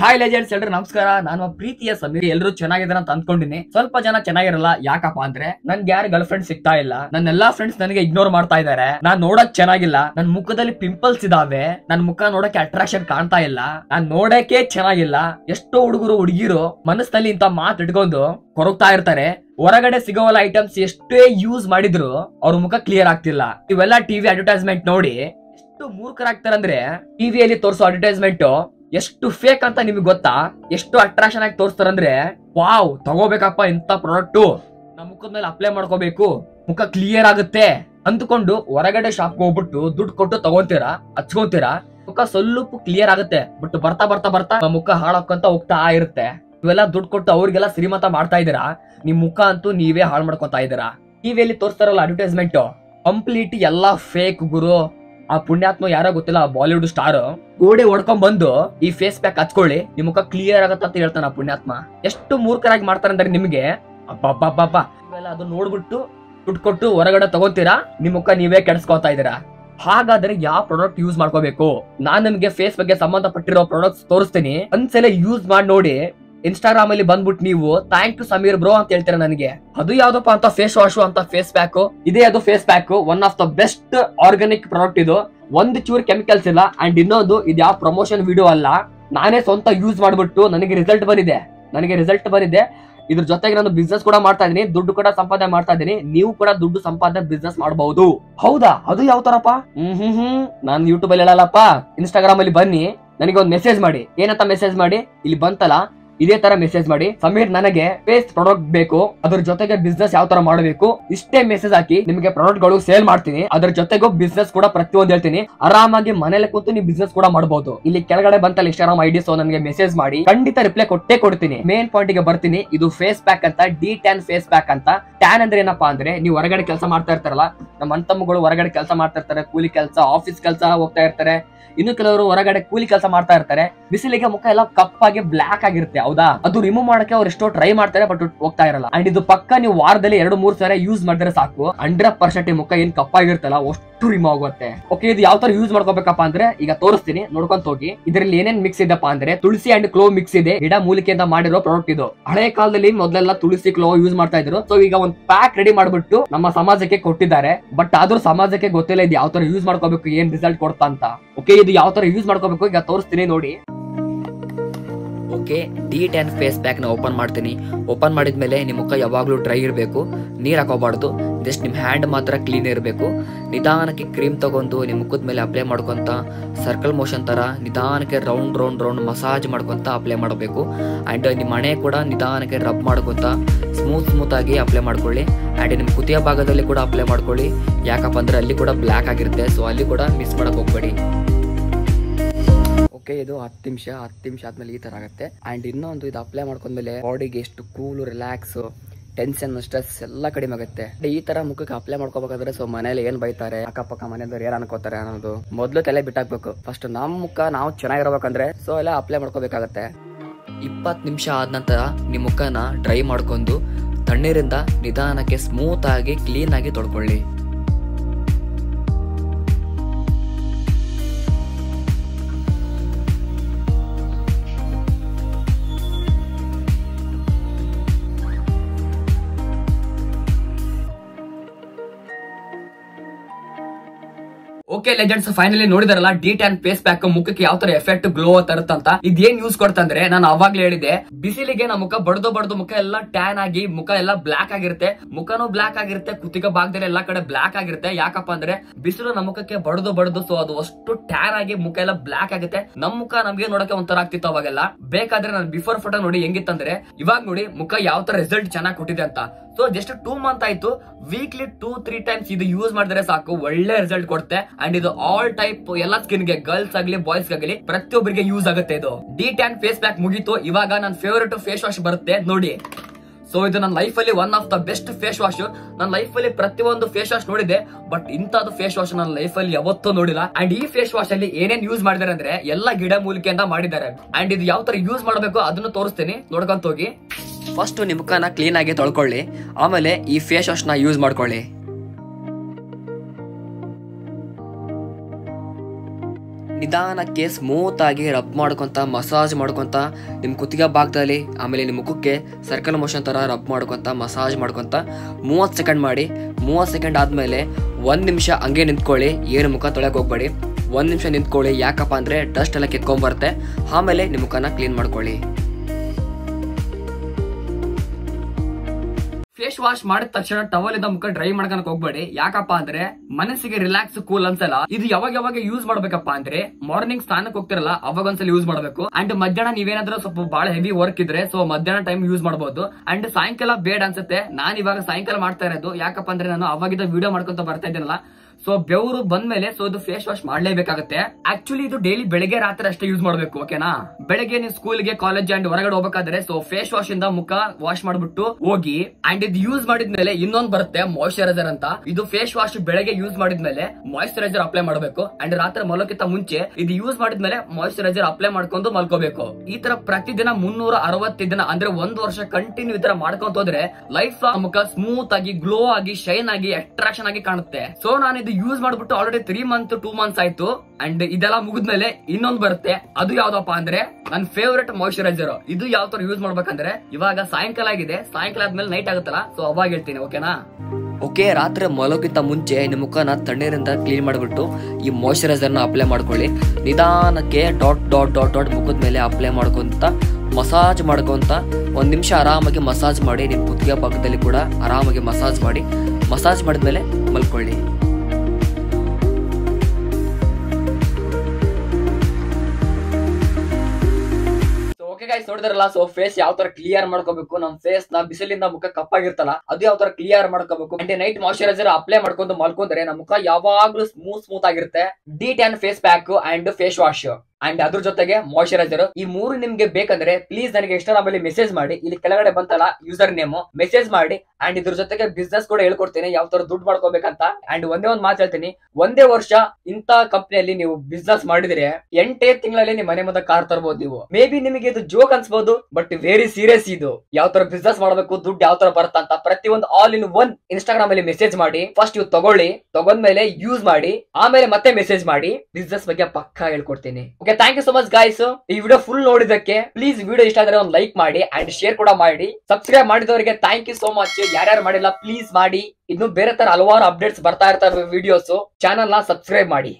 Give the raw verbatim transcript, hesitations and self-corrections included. हाय ಲೇಜೆಂಡ್ಸ್ ಎಲ್ಲರೂ ನಮಸ್ಕಾರ, ನಾನು ಪ್ರೀತಿಯ ಸಮೀರ್. ಎಲ್ಲರೂ ಚೆನ್ನಾಗಿದ್ದಾರೆ ಅಂತ ಅಂದ್ಕೊಂಡಿನಿ. ಸ್ವಲ್ಪ ಜನ ಚೆನ್ನಾಗಿರಲ್ಲ. ಯಾಕಪ್ಪ ಅಂದ್ರೆ ನನ್ಗೆ ಯಾರು ಗರ್ಲ್ ಫ್ರೆಂಡ್ ಸಿಗ್ತಾ ಇಲ್ಲ, ನನ್ನೆಲ್ಲಾ ಫ್ರೆಂಡ್ಸ್ ನನಗೆ ಇಗ್ನೋರ್ ಮಾಡ್ತಾ ಇದಾರೆ, ನಾನ್ ನೋಡಕ್ ಚೆನ್ನಾಗಿಲ್ಲ, ನನ್ ಮುಖದಲ್ಲಿ ಪಿಂಪಲ್ಸ್ ಇದಾವೆ, ನನ್ ಮುಖ ನೋಡಕ್ಕೆ ಅಟ್ರಾಕ್ಷನ್ ಕಾಣ್ತಾ ಇಲ್ಲ, ನಾನ್ ನೋಡಕ್ಕೆ ಚೆನ್ನಾಗಿಲ್ಲ. ಎಷ್ಟೋ ಹುಡುಗರು ಹುಡುಗಿರು ಮನಸ್ಸಲ್ಲಿ ಇಂತ ಮಾತು ಇಟ್ಕೊಂಡು ಕೊರಗ್ತಾ ಇರ್ತಾರೆ. ಹೊರಗಡೆ ಸಿಗೋವಲ್ಲ ಐಟಮ್ಸ್ ಎಷ್ಟೇ ಯೂಸ್ ಮಾಡಿದ್ರು ಅವ್ರ ಮುಖ ಕ್ಲಿಯರ್ ಆಗ್ತಿಲ್ಲ. ಇವೆಲ್ಲ ಟಿವಿ ಅಡ್ವರ್ಟೈಸ್ಮೆಂಟ್ ನೋಡಿ ಎಷ್ಟು ಮೂರ್ಖರಾಗ್ತಾರಂದ್ರೆ, ಟಿವಿಯಲ್ಲಿ ತೋರಿಸೋ ಅಡ್ವರ್ಟೈಸ್ಮೆಂಟ್ ಎಷ್ಟು ಫೇಕ್ ಅಂತ ನಿಮ್ಗೆ ಗೊತ್ತಾ? ಎಷ್ಟು ಅಟ್ರಾಕ್ಷನ್ ಆಗಿ ತೋರಿಸ್ತಾರಂದ್ರೆ, ವಾವ್ ತಗೋಬೇಕಪ್ಪ ಇಂತ ಪ್ರಾಡಕ್ಟ್, ನಮ್ಮ ಮುಖದ ಮೇಲೆ ಅಪ್ಲೈ ಮಾಡ್ಕೋಬೇಕು, ಮುಖ ಕ್ಲಿಯರ್ ಆಗುತ್ತೆ ಅಂದ್ಕೊಂಡು ಹೊರಗಡೆ ಶಾಪ್ಗೆ ಹೋಗ್ಬಿಟ್ಟು ದುಡ್ಡು ಕೊಟ್ಟು ತಗೊಂತೀರಾ, ಹಚ್ಕೊಂತೀರಾ, ಮುಖ ಸ್ವಲ್ಪ ಕ್ಲಿಯರ್ ಆಗುತ್ತೆ. ಬಟ್ ಬರ್ತಾ ಬರ್ತಾ ಬರ್ತಾ ನಮ್ಮ ಮುಖ ಹಾಳಾಕಂತ ಹೋಗ್ತಾ ಇರುತ್ತೆ. ಇವೆಲ್ಲ ದುಡ್ಡು ಕೊಟ್ಟು ಅವ್ರಿಗೆಲ್ಲ ಶ್ರೀಮಂತ ಮಾಡ್ತಾ ಇದೀರಾ, ನಿಮ್ ಮುಖ ಅಂತೂ ನೀವೇ ಹಾಳು ಮಾಡ್ಕೊತಾ ಇದೀರಾ. ಟಿವಿಯಲ್ಲಿ ತೋರಿಸ್ತಾರಲ್ಲ ಅಡ್ವರ್ಟೈಸ್ಮೆಂಟ್ ಕಂಪ್ಲೀಟ್ ಎಲ್ಲಾ ಫೇಕ್ ಗುರು. ಆ ಪುಣ್ಯಾತ್ಮ ಯಾರೋ ಗೊತ್ತಿಲ್ಲ, ಆ ಬಾಲಿವುಡ್ ಸ್ಟಾರ್ ಗೋಡೆ ಹೊಡ್ಕೊಂಡ್ ಬಂದು ಈ ಫೇಸ್ ಪ್ಯಾಕ್ ಹಚ್ಕೊಳ್ಳಿ ನಿಮ್ ಮುಖ ಕ್ಲಿಯರ್ ಆಗತ್ತ ಅಂತ ಹೇಳ್ತಾನ ಆ ಪುಣ್ಯಾತ್ಮ. ಎಷ್ಟು ಮೂರ್ಖರಾಗಿ ಮಾಡ್ತಾರಂದ್ರೆ ನಿಮ್ಗೆ ಅಬ್ಬಬ್ಬಬ್ಬಾ. ಇವೆಲ್ಲ ಅದು ನೋಡ್ಬಿಟ್ಟು ದುಡ್ಡು ಕೊಟ್ಟು ಹೊರಗಡೆ ತಗೋತೀರಾ, ನಿಮ್ ಮುಖ ನೀವೇ ಕೆಡಿಸ್ಕೊತಾ ಇದೀರಾ. ಹಾಗಾದ್ರೆ ಯಾವ ಪ್ರಾಡಕ್ಟ್ ಯೂಸ್ ಮಾಡ್ಕೋಬೇಕು? ನಾನ್ ನಿಮ್ಗೆ ಫೇಸ್ ಬಗ್ಗೆ ಸಂಬಂಧಪಟ್ಟಿರೋ ಪ್ರಾಡಕ್ಟ್ಸ್ ತೋರಿಸ್ತೀನಿ. ಒಂದ್ಸಲ ಯೂಸ್ ಮಾಡಿ ನೋಡಿ. ಇನ್ಸ್ಟಾಗ್ರಾಮ್ ಅಲ್ಲಿ ಬಂದ್ಬಿಟ್ಟು ನೀವು ಥ್ಯಾಂಕ್ ಯು ಸಮೀರ್ ಬ್ರೋ ಅಂತ ಹೇಳ್ತೀರಾ ನನಗೆ. ಅದು ಯಾವ್ದಪ್ಪ ಅಂತ ಫೇಸ್ ವಾಶು ಅಂತ ಫೇಸ್ ಪ್ಯಾಕ್ ಇದೇ. ಅದು face pack one of the best organic product. ಇದು ಒಂದು ಚೂರು ಕೆಮಿಕಲ್ಸ್ ಇಲ್ಲ. ಅಂಡ್ ಇನ್ನೊಂದು, ಇದು ಯಾವ ಪ್ರಮೋಷನ್ ವಿಡಿಯೋ ಅಲ್ಲ, ನಾನೇ ಸ್ವಂತ ಯೂಸ್ ಮಾಡ್ಬಿಟ್ಟು ನನಗೆ ರಿಸಲ್ಟ್ ಬಂದಿದೆ ನನಗೆ ರಿಸಲ್ಟ್ ಬಂದಿದೆ ಇದ್ರ ಜೊತೆಗೆ ನಾನು ಬಿಸ್ನೆಸ್ ಕೂಡ ಮಾಡ್ತಾ ಇದೀನಿ, ದುಡ್ಡು ಕೂಡ ಸಂಪಾದನೆ ಮಾಡ್ತಾ ಇದೀನಿ. ನೀವು ಕೂಡ ದುಡ್ಡು ಸಂಪಾದನೆ ಬಿಸ್ನೆಸ್ ಮಾಡಬಹುದು. ಹೌದಾ? ಅದು ಯಾವ ತರಪ್ಪ? ಹ್ಮ್ ಹ್ಮ್ ಹ್ಮ್ ನಾನು ಯೂಟ್ಯೂಬ್ ಅಲ್ಲಿ ಹೇಳಲ್ಲಪ್ಪ, ಇನ್ಸ್ಟಾಗ್ರಾಮ್ ಅಲ್ಲಿ ಬನ್ನಿ, ನನಗೆ ಒಂದು ಮೆಸೇಜ್ ಮಾಡಿ. ಏನಂತ ಮೆಸೇಜ್ ಮಾಡಿ? ಇಲ್ಲಿ ಬಂತಲ್ಲ ಇದೇ ತರ ಮೆಸೇಜ್ ಮಾಡಿ, ಸಮೀರ್ ನನಗೆ ಫೇಸ್ ಪ್ರಾಡಕ್ಟ್ ಬೇಕು, ಅದ್ರ ಜೊತೆಗೆ ಬಿಸ್ನೆಸ್ ಯಾವ ತರ ಮಾಡಬೇಕು, ಇಷ್ಟೇ ಮೆಸೇಜ್ ಹಾಕಿ ನಿಮಗೆ ಪ್ರಾಡಕ್ಟ್ ಗಳು ಸೇಲ್ ಮಾಡ್ತೀನಿ, ಅದ್ರ ಜೊತೆಗೂ ಬಿಸ್ನೆಸ್ ಕೂಡ ಪ್ರತಿಯೊಂದು ಹೇಳ್ತೀನಿ. ಆರಾಮಾಗಿ ಮನೇಲಿ ಕೂತು ನೀವು ಬಿಸ್ನೆಸ್ ಕೂಡ ಮಾಡಬಹುದು. ಇಲ್ಲಿ ಕೆಳಗಡೆ ಬಂತಲ್ಲ ಇನ್ಸ್ಟಾಗ್ರಾಮ್ ಐಡಿ, ಸೊ ನನಗೆ ಮೆಸೇಜ್ ಮಾಡಿ, ಖಂಡಿತ ರಿಪ್ಲೈ ಕೊಟ್ಟೇ ಕೊಡ್ತೀನಿ. ಮೇನ್ ಪಾಯಿಂಟ್ ಗೆ ಬರ್ತೀನಿ. ಇದು ಫೇಸ್ ಪ್ಯಾಕ್ ಅಂತ, ಡಿ ಟ್ಯಾನ್ ಫೇಸ್ ಪ್ಯಾಕ್ ಅಂತ. ಟ್ಯಾನ್ ಅಂದ್ರೆ ಏನಪ್ಪಾ ಅಂದ್ರೆ, ನೀವು ಹೊರಗಡೆ ಕೆಲಸ ಮಾಡ್ತಾ ಇರ್ತಾರಲ್ಲ, ನಮ್ಮ ಅಣ್ಣತಮ್ಮಗಳು ಹೊರಗಡೆ ಕೆಲಸ ಮಾಡ್ತಾ ಇರ್ತಾರೆ, ಕೂಲಿ ಕೆಲಸ, ಆಫೀಸ್ ಕೆಲಸ ಹೋಗ್ತಾ ಇರ್ತಾರೆ, ಇನ್ನು ಕೆಲವರು ಹೊರಗಡೆ ಕೂಲಿ ಕೆಲಸ ಮಾಡ್ತಾ ಇರ್ತಾರೆ, ಬಿಸಿಲಿಗೆ ಮುಖ ಎಲ್ಲ ಕಪ್ಪಾಗಿ ಬ್ಲಾಕ್ ಆಗಿರುತ್ತೆ. ಹೌದಾ? ಅದು ರಿಮೂವ್ ಮಾಡಕ್ಕೆ ಅವ್ರು ಎಷ್ಟೋ ಟ್ರೈ ಮಾಡ್ತಾರೆ, ಬಟ್ ಹೋಗ್ತಾ ಇರಲ್ಲ. ಅಂಡ್ ಇದು ಪಕ್ಕ ನೀವು ವಾರದಲ್ಲಿ ಎರಡು ಮೂರು ಸಾರಿ ಯೂಸ್ ಮಾಡಿದ್ರೆ ಸಾಕು, ಹಂಡ್ರೆಡ್ ಪರ್ಸೆಂಟ್ ಮುಖ ಏನ್ ಕಪ್ಪಾಗಿರ್ತಲ್ಲ ಅಷ್ಟು ರಿಮೂವ್ ಆಗುತ್ತೆ. ಓಕೆ, ಇದು ಯಾವ ತರ ಯೂಸ್ ಮಾಡ್ಕೋಬೇಕಪ್ಪ ಅಂದ್ರೆ ಈಗ ತೋರಿಸ್ತೀನಿ, ನೋಡ್ಕೊಂತ ಹೋಗಿ. ಇದರಲ್ಲಿ ಏನೇನ್ ಮಿಕ್ಸ್ ಇದೆಪ್ಪ ಅಂದ್ರೆ, ತುಳಸಿ ಅಂಡ್ ಕ್ಲೋ ಮಿಕ್ಸ್ ಇದೆ. ಗಿಡ ಮೂಲಿಕೆಯಿಂದ ಮಾಡಿರೋ ಪ್ರಾಡಕ್ಟ್ ಇದು. ಹಳೆ ಕಾಲದಲ್ಲಿ ಮೊದಲೆಲ್ಲ ತುಳಸಿ ಕ್ಲೋ ಯೂಸ್ ಮಾಡ್ತಾ ಇದ್ರು. ಸೊ ಈಗ ಒಂದ್ ಪ್ಯಾಕ್ ರೆಡಿ ಮಾಡ್ಬಿಟ್ಟು ನಮ್ಮ ಸಮಾಜಕ್ಕೆ ಕೊಟ್ಟಿದ್ದಾರೆ. ಬಟ್ ಆದ್ರೂ ಸಮಾಜಕ್ಕೆ ಗೊತ್ತಿಲ್ಲ ಇದು ಯಾವ ತರ ಯೂಸ್ ಮಾಡ್ಕೋಬೇಕು, ಏನ್ ರಿಸಲ್ಟ್ ಕೊಡ್ತಾ ಅಂತ. ಓಕೆ, ಇದು ಯಾವ ತರ ಯೂಸ್ ಮಾಡ್ಕೋಬೇಕು ಈಗ ತೋರಿಸ್ತೀನಿ ನೋಡಿ. Okay, D tan face pack ನ ಓಪನ್ ಮಾಡ್ತೀನಿ. ಓಪನ್ ಮಾಡಿದ್ಮೇಲೆ ನಿಮ್ಮ ಮುಖ ಯಾವಾಗಲೂ ಡ್ರೈ ಇರಬೇಕು, ನೀರು ಹಾಕೋಬಾರ್ದು. ಜಸ್ಟ್ ನಿಮ್ಮ ಹ್ಯಾಂಡ್ ಮಾತ್ರ ಕ್ಲೀನ್ ಇರಬೇಕು. ನಿಧಾನಕ್ಕೆ ಕ್ರೀಮ್ ತಗೊಂಡು ನಿಮ್ಮ ಮುಖದ ಮೇಲೆ ಅಪ್ಲೈ ಮಾಡ್ಕೊತ ಸರ್ಕಲ್ ಮೋಷನ್ ಥರ ನಿಧಾನಕ್ಕೆ ರೌಂಡ್ ರೌಂಡ್ ರೌಂಡ್ ಮಸಾಜ್ ಮಾಡ್ಕೊತ ಅಪ್ಲೈ ಮಾಡಬೇಕು. ಆ್ಯಂಡ್ ನಿಮ್ಮ ಮನೆ ಕೂಡ ನಿಧಾನಕ್ಕೆ ರಬ್ ಮಾಡ್ಕೊತ ಸ್ಮೂತ್ ಸ್ಮೂತಾಗಿ ಅಪ್ಲೈ ಮಾಡ್ಕೊಳ್ಳಿ. ಆ್ಯಂಡ್ ನಿಮ್ಮ ಕುತ್ತಿಯ ಭಾಗದಲ್ಲಿ ಕೂಡ ಅಪ್ಲೈ ಮಾಡ್ಕೊಳ್ಳಿ. ಯಾಕಪ್ಪ ಅಂದರೆ ಅಲ್ಲಿ ಕೂಡ ಬ್ಲ್ಯಾಕ್ ಆಗಿರುತ್ತೆ, ಸೊ ಅಲ್ಲಿ ಕೂಡ ಮಿಸ್ ಮಾಡೋಕ್ಕೆ ಹೋಗ್ಬೇಡಿ. ಇದು ಹತ್ತು ನಿಮಿಷ ಹತ್ತು ನಿಮಿಷ ಆದ್ಮೇಲೆ ಈ ತರ ಆಗುತ್ತೆ. ಅಂಡ್ ಇನ್ನೊಂದು, ಇದು ಅಪ್ಲೈ ಮಾಡ್ಕೊಂಡ್ಮೇಲೆ ಬಾಡಿಗೆ ಎಷ್ಟು ಕೂಲ್, ರಿಲ್ಯಾಕ್ಸ್, ಟೆನ್ಷನ್, ಸ್ಟ್ರೆಸ್ ಎಲ್ಲ ಕಡಿಮೆ ಆಗುತ್ತೆ. ಈ ತರ ಮುಖಕ್ಕೆ ಅಪ್ಲೈ ಮಾಡ್ಕೋಬೇಕಾದ್ರೆ ಸೊ ಮನೇಲಿ ಏನ್ ಬೈತಾರೆ, ಅಕ್ಕಪಕ್ಕ ಮನೆಯವ್ರು ಏನ್ ಅನ್ಕೋತಾರೆ ಅನ್ನೋದು ಮೊದಲು ತಲೆ ಬಿಟ್ಟಾಕ್ಬೇಕು. ಫಸ್ಟ್ ನಮ್ ಮುಖ ನಾವು ಚೆನ್ನಾಗಿರ್ಬೇಕಂದ್ರೆ ಸೊ ಎಲ್ಲ ಅಪ್ಲೈ ಮಾಡ್ಕೋಬೇಕಾಗತ್ತೆ. ಇಪ್ಪತ್ತು ನಿಮಿಷ ಆದ ನಂತರ ನಿಮ್ಮ ಮುಖನ ಡ್ರೈ ಮಾಡ್ಕೊಂಡು ತಣ್ಣೀರಿಂದ ನಿಧಾನಕ್ಕೆ ಸ್ಮೂತ್ ಆಗಿ ಕ್ಲೀನ್ ಆಗಿ ತೊಳ್ಕೊಳ್ಳಿ. ಓಕೆ ಲೆಜೆಂಡ್ಸ್, ಫೈನಲಿ ನೋಡಿದಾರಲ್ಲ ಡಿ ಟ್ಯಾನ್ ಫೇಸ್ ಪ್ಯಾಕ್ ಮುಖಕ್ಕೆ ಯಾವ ತರ ಎಫೆಕ್ಟ್, ಗ್ಲೋ ತರುತ್ತೆ ಅಂತ. ಇದೇನ್ ಯೂಸ್ ಕೊಡ್ತಾ ಅಂದ್ರೆ, ನಾನು ಅವಾಗ್ಲೇ ಹೇಳಿದೆ, ಬಿಸಿಲಿಗೆ ನಮ್ಮ ಮುಖ ಬಡ್ದು ಬಡ್ದು ಮುಖ ಎಲ್ಲ ಟ್ಯಾನ್ ಆಗಿ ಮುಖ ಎಲ್ಲ ಬ್ಲಾಕ್ ಆಗಿರುತ್ತೆ. ಮುಖನೂ ಬ್ಲಾಕ್ ಆಗಿರುತ್ತೆ, ಕುತ್ತಿಗೆ ಭಾಗದಲ್ಲಿ ಎಲ್ಲಾ ಕಡೆ ಬ್ಲಾಕ್ ಆಗಿರುತ್ತೆ. ಯಾಕಪ್ಪ ಅಂದ್ರೆ ಬಿಸಿಲು ನಮ್ಮ ಮುಖಕ್ಕೆ ಬಡ್ದು ಬಡ್ದು ಸೊ ಅದು ಅಷ್ಟು ಟ್ಯಾನ್ ಆಗಿ ಮುಖ ಎಲ್ಲ ಬ್ಲಾಕ್ ಆಗುತ್ತೆ. ನಮ್ ಮುಖ ನಮ್ಗೆ ನೋಡಕ್ಕೆ ಒಂಥರ ಆಗ್ತಿತ್ತು ಅವಾಗೆಲ್ಲ. ಬೇಕಾದ್ರೆ ನಾನು ಬಿಫೋರ್ ಫೋಟೋ ನೋಡಿ ಹೆಂಗಿತ್ತಂದ್ರೆ, ಇವಾಗ ನೋಡಿ ಮುಖ ಯಾವ ತರ ರಿಸಲ್ಟ್ ಚೆನ್ನಾಗಿ ಕೊಟ್ಟಿದೆ ಅಂತ. ಸೊ ಜಸ್ಟ್ ಟೂ ಮಂತ್ ಆಯ್ತು. ವೀಕ್ಲಿ ಟೂ ತ್ರೀ ಟೈಮ್ಸ್ ಇದು ಯೂಸ್ ಮಾಡಿದ್ರೆ ಸಾಕು, ಒಳ್ಳೆ ರಿಸಲ್ಟ್ ಕೊಡುತ್ತೆ. ಅಂಡ್ ಇದು ಆಲ್ ಟೈಪ್ ಎಲ್ಲ ಸ್ಕಿನ್ ಗೆ, ಗರ್ಲ್ಸ್ ಆಗಲಿ ಬಾಯ್ಸ್ ಆಗಲಿ ಪ್ರತಿಯೊಬ್ಬರಿಗೆ ಯೂಸ್ ಆಗುತ್ತೆ. ಇದು ಡಿ ಟ್ಯಾನ್ ಫೇಸ್ ಪ್ಯಾಕ್ ಮುಗಿತು. ಇವಾಗ ನನ್ನ ಫೇವರೇಟ್ ಫೇಸ್ ವಾಶ್ ಬರುತ್ತೆ ನೋಡಿ. ಸೊ ಇದು ನನ್ನ ಲೈಫ್ ಅಲ್ಲಿ one of the best face wash. ನನ್ನ ಲೈಫ್ ಅಲ್ಲಿ ಪ್ರತಿ ಒಂದು ಫೇಸ್ ವಾಶ್ ನೋಡಿದೆ, ಬಟ್ ಇಂತಹದ್ದು ಫೇಸ್ ವಾಶ್ ನನ್ನ ಲೈಫ್ ಅಲ್ಲಿ ಯಾವತ್ತೂ ನೋಡಿಲ್ಲ. ಅಂಡ್ ಈ ಫೇಸ್ ವಾಶ್ ಅಲ್ಲಿ ಏನೇನ್ ಯೂಸ್ ಮಾಡಿದಾರೆ ಅಂದ್ರೆ, ಎಲ್ಲ ಗಿಡ ಮೂಲಿಕೆಯಿಂದ ಮಾಡಿದ್ದಾರೆ. ಅಂಡ್ ಇದು ಯಾವ ತರ ಯೂಸ್ ಮಾಡಬೇಕು ಅದನ್ನು ತೋರಿಸ್ತೀನಿ, ನೋಡ್ಕೊಂತ ಹೋಗಿ. ಫಸ್ಟ್ ನಿಮ್ಮ ಮುಖನ ಕ್ಲೀನ್ ಆಗಿ ತೊಳ್ಕೊಳ್ಳಿ, ಆಮೇಲೆ ಈ ಫೇಸ್ ವಾಶ್ ನ ಯೂಸ್ ಮಾಡ್ಕೊಳ್ಳಿ. ನಿಧಾನಕ್ಕೆ ಸ್ಮೂತ್ ಆಗಿ ರಬ್ ಮಾಡ್ಕೊಂತ ಮಸಾಜ್ ಮಾಡ್ಕೊಂತ ನಿಮ್ಮ ಕುತ್ತಿಗೆ ಭಾಗದಲ್ಲಿ ಆಮೇಲೆ ನಿಮ್ಮ ಮುಖಕ್ಕೆ ಸರ್ಕಲ್ ಮೋಷನ್ ತರ ರಬ್ ಮಾಡ್ಕೊಂತ ಮಸಾಜ್ ಮಾಡ್ಕೊಂತ ಮೂವತ್ತು ಸೆಕೆಂಡ್ ಮಾಡಿ ಮೂವತ್ತು ಸೆಕೆಂಡ್ ಆದಮೇಲೆ ಒಂದು ನಿಮಿಷ ಹಂಗೆ ನಿಂತ್ಕೊಳ್ಳಿ, ಏನು ಮುಖ ತೊಳೆಯಕ್ಕೆ ಹೋಗಬೇಡಿ, ಒಂದು ನಿಮಿಷ ನಿಂತ್ಕೊಳ್ಳಿ. ಯಾಕಪ್ಪ ಅಂದರೆ ಡಸ್ಟ್ ಎಲ್ಲ ಕಿತ್ಕೊಂಡು ಬರುತ್ತೆ. ಆಮೇಲೆ ನಿಮ್ಮ ಮುಖನ ಕ್ಲೀನ್ ಮಾಡ್ಕೊಳ್ಳಿ. ಫೇಸ್ ವಾಶ್ ಮಾಡಿದ ತಕ್ಷಣ ಟವಲ್ ಇಂದ ಮುಖ ಡ್ರೈ ಮಾಡ್ಕೊಳಕ್ ಹೋಗ್ಬೇಡಿ. ಯಾಕಪ್ಪ ಅಂದ್ರೆ ಮನಸ್ಸಿಗೆ ರಿಲ್ಯಾಕ್ಸ್ ಕೂಲ್ ಅನ್ಸಲ್ಲ. ಇದು ಯಾವಾಗ ಯಾವಾಗ ಯೂಸ್ ಮಾಡ್ಬೇಕಪ್ಪ ಅಂದ್ರೆ ಮಾರ್ನಿಂಗ್ ಸ್ನಾನಕ್ಕೆ ಹೋಗ್ತಿರಲ್ಲ ಅವಾಗ ಒಂದ್ಸಲ ಯೂಸ್ ಮಾಡಬೇಕು. ಅಂಡ್ ಮಧ್ಯಾಹ್ನ ನೀವೇನಾದ್ರೂ ಸ್ವಲ್ಪ ಬಹಳ ಹೆವಿ ವರ್ಕ್ ಇದ್ರೆ ಸೊ ಮಧ್ಯಾಹ್ನ ಟೈಮ್ ಯೂಸ್ ಮಾಡಬಹುದು. ಅಂಡ್ ಸಾಯಂಕಾಲ ಬೇಡ ಅನ್ಸುತ್ತೆ. ನಾನ್ ಇವಾಗ ಸಾಯಂಕಾಲ ಮಾಡ್ತಾ ಇರೋದು ಯಾಕಪ್ಪ ಅಂದ್ರೆ ನಾನು ಅವಾಗಿದ್ದ ವಿಡಿಯೋ ಮಾಡ್ಕೊಂತ ಬರ್ತಾ ಇದ್ದೀನಲ್ಲ, ಸೊ ಬೆವರು ಬಂದ್ಮೇಲೆ ಸೊ ಇದು ಫೇಸ್ ವಾಶ್ ಮಾಡ್ಲೇಬೇಕಾಗುತ್ತೆ. ಆಕ್ಚುಲಿ ಇದು ಡೈಲಿ ಬೆಳಗ್ಗೆ ರಾತ್ರಿ ಅಷ್ಟೇ ಯೂಸ್ ಮಾಡಬೇಕು, ಓಕೆನಾ. ಬೆಳಗ್ಗೆ ನೀವು ಸ್ಕೂಲ್ಗೆ ಕಾಲೇಜ್ ಅಂಡ್ ಹೊರಗಡೆ ಹೋಗಬೇಕಾದ್ರೆ ಸೊ ಫೇಸ್ ವಾಶ್ ಇಂದ ಮುಖ ವಾಶ್ ಮಾಡ್ಬಿಟ್ಟು ಹೋಗಿ. ಅಂಡ್ ಇದು ಯೂಸ್ ಮಾಡಿದ್ಮೇಲೆ ಇನ್ನೊಂದು ಬರುತ್ತೆ ಮಾಯಿಶ್ಚರೈಸರ್ ಅಂತ. ಇದು ಫೇಸ್ ವಾಶ್ ಬೆಳಗ್ಗೆ ಯೂಸ್ ಮಾಡಿದ್ಮೇಲೆ ಮಾಯಿಶ್ಚರೈಸರ್ ಅಪ್ಲೈ ಮಾಡಬೇಕು. ಅಂಡ್ ರಾತ್ರಿ ಮಲೋಕ್ಕಿಂತ ಮುಂಚೆ ಇದು ಯೂಸ್ ಮಾಡಿದ್ಮೇಲೆ ಮಾಯಿಶ್ಚರೈಸರ್ ಅಪ್ಲೈ ಮಾಡ್ಕೊಂಡು ಮಲ್ಕೋಬೇಕು. ಈ ತರ ಪ್ರತಿದಿನ ಮುನ್ನೂರ ಅರವತ್ತು ದಿನ ಅಂದ್ರೆ ಒಂದ್ ವರ್ಷ ಕಂಟಿನ್ಯೂ ಈ ತರ ಮಾಡ್ಕೊಂತ ಹೋದ್ರೆ ಲೈಫ್ ಮುಖ ಸ್ಮೂತ್ ಆಗಿ ಗ್ಲೋ ಆಗಿ ಶೈನ್ ಆಗಿ ಅಟ್ರಾಕ್ಷನ್ ಆಗಿ ಕಾಣುತ್ತೆ. ಸೊ ನಾನು ಯೂಸ್ ಮಾಡ್ಬಿಟ್ಟು already three month two months ಆಯ್ತು. ಅಂಡ್ ಇದೆಲ್ಲ ಮುಗಿದ್ಮೇಲೆ ಇನ್ನೊಂದು ಬರುತ್ತೆ, ಅದು ಯಾವ್ದಪ್ಪ ಅಂದ್ರೆ ನನ್ನ ಫೇವರೇಟ್ ಮಾಯಿಶ್ಚರೈಸರ್. ಇದು ಯಾವ ತರ ಯೂಸ್ ಮಾಡ್ಬೇಕಂದ್ರೆ ಇವಾಗ ಸಾಯಂಕಾಲ ಆಗಿದೆ, ಸಾಯಂಕಾಲ ಆದ್ಮೇಲೆ ನೈಟ್ ಆಗುತ್ತಲ್ಲ ಸೊ ಅವಾಗ ಹೇಳ್ತೀನಿ, ಓಕೆನಾ. ಓಕೆ, ರಾತ್ರಿ ಮಲೋಕ್ಕಿಂತ ಮುಂಚೆ ನಿಮ್ಮ ಮುಖನ ತಣ್ಣೀರಿಂದ ಕ್ಲೀನ್ ಮಾಡಿಬಿಟ್ಟು ಈ ಮಾಯಿಶ್ಚರೈಸರ್ ನ ಅಪ್ಲೈ ಮಾಡ್ಕೊಳ್ಳಿ. ನಿಧಾನಕ್ಕೆ ಡಾಟ್ ಡಾಟ್ ಡಾಟ್ ಡಾಟ್ ಮುಖದ ಮೇಲೆ ಅಪ್ಲೈ ಮಾಡ್ಕೊಂತ ಮಸಾಜ್ ಮಾಡ್ಕೊಂತ ಒಂದು ನಿಮಿಷ ಆರಾಮಾಗಿ ಮಸಾಜ್ ಮಾಡಿ. ನಿಮ್ಮ ಕುತ್ತಿಗೆ ಭಾಗದಲ್ಲಿ ಕೂಡ ಆರಾಮಾಗಿ ಮಸಾಜ್ ಮಾಡಿ. ಮಸಾಜ್ ಮಾಡಿದ್ಮೇಲೆ ಮಲ್ಕೊಳ್ಳಿ. ನೋಡಿದ್ರಲ್ಲ ಸೊ ಫೇಸ್ ಯಾವ ತರ ಕ್ಲಿಯರ್ ಮಾಡ್ಕೋಬೇಕು, ನಮ್ ಫೇಸ್ ನ ಬಿಸಿಲಿಂದ ಮುಖ ಕಪ್ಪಾಗಿರ್ತಲ್ಲ ಅದು ಯಾವ ತರ ಕ್ಲಿಯರ್ ಮಾಡ್ಕೋಬೇಕು. ಅಂಡ್ ನೈಟ್ ಮಾಯಿಶ್ಚರೈಸರ್ ಅಪ್ಲೈ ಮಾಡ್ಕೊಂಡು ಮಲ್ಕೊಂಡ್ರೆ ನಮ್ಮ ಮುಖ ಯಾವಾಗ್ಲೂ ಸ್ಮೂತ್ ಸ್ಮೂತ್ ಆಗಿರುತ್ತೆ. De tan face pack and face wash and ಅದ್ರ ಜೊತೆಗೆ ಮಾಯಿಶ್ಚರೈಸರ್, ಈ ಮೂರು ನಿಮ್ಗೆ ಬೇಕಂದ್ರೆ ಪ್ಲೀಸ್ ನನಗೆ ಇನ್ಸ್ಟಾಗ್ರಾಮ್ ಅಲ್ಲಿ ಮೆಸೇಜ್ ಮಾಡಿ. ಇಲ್ಲಿ ಕೆಳಗಡೆ ಬಂತಲ್ಲ ಯೂಸರ್ ನೇಮ್, ಮೆಸೇಜ್ ಮಾಡಿ. ಅಂಡ್ ಇದ್ರ ಜೊತೆಗೆ ಬಿಸ್ನೆಸ್ ಕೂಡ ಹೇಳ್ಕೊಡ್ತೀನಿ ಯಾವ ತರ ದುಡ್ಡು ಮಾಡ್ಕೋಬೇಕಂತ. ಅಂಡ್ ಒಂದೇ ಒಂದ್ ಮಾತು ಹೇಳ್ತೀನಿ, ಒಂದೇ ವರ್ಷ ಇಂತ ಕಂಪ್ನಿಯಲ್ಲಿ ನೀವು ಬಿಸ್ನೆಸ್ ಮಾಡಿದ್ರೆ ಎಂಟೇ ತಿಂಗಳಲ್ಲಿ ನಿಮ್ ಮನೆ ಮುಂದೆ ಕಾರ್ ತರಬಹುದು ನೀವು. ಮೇ ಬಿ ನಿಮಗೆ ಇದು ಜೋಕ್ ಅನ್ಸಬಹುದು ಬಟ್ ವೆರಿ ಸೀರಿಯಸ್. ಇದು ಯಾವ ತರ ಬಿಸ್ನೆಸ್ ಮಾಡ್ಬೇಕು, ದುಡ್ಡು ಯಾವ ತರ ಬರುತ್ತ ಅಂತ ಪ್ರತಿ ಒಂದು ಆಲ್ ಇನ್ ಒನ್ ಇನ್ಸ್ಟಾಗ್ರಾಮ್ ಅಲ್ಲಿ ಮೆಸೇಜ್ ಮಾಡಿ. ಫಸ್ಟ್ ನೀವು ತಗೊಳ್ಳಿ, ತಗೊಂಡ್ಮೇಲೆ ಯೂಸ್ ಮಾಡಿ, ಆಮೇಲೆ ಮತ್ತೆ ಮೆಸೇಜ್ ಮಾಡಿ. ಬಿಸ್ನೆಸ್ ಬಗ್ಗೆ ಪಕ್ಕಾ ಹೇಳ್ಕೊಡ್ತೀನಿ. Thank you so much guys, ಈ ವಿಡಿಯೋ ಫುಲ್ ನೋಡಿದಕ್ಕೆ. ಪ್ಲೀಸ್ ವಿಡಿಯೋ ಇಷ್ಟ ಆದ್ರೆ ಒಂದು ಲೈಕ್ ಮಾಡಿ ಅಂಡ್ ಶೇರ್ ಕೂಡ ಮಾಡಿ. ಸಬ್ಸ್ಕ್ರೈಬ್ ಮಾಡಿದವರಿಗೆ ಥ್ಯಾಂಕ್ ಯು ಸೋ ಮಚ್. ಯಾರ್ಯಾರು ಮಾಡಿಲ್ಲ ಪ್ಲೀಸ್ ಮಾಡಿ. ಇನ್ನು ಬೇರೆ ತರ ಹಲವಾರು ಅಪ್ಡೇಟ್ಸ್ ಬರ್ತಾ ಇರ್ತಾರೆ ವಿಡಿಯೋಸ್. ಚಾನಲ್ ನ ಸಬ್ಸ್ಕ್ರೈಬ್ ಮಾಡಿ.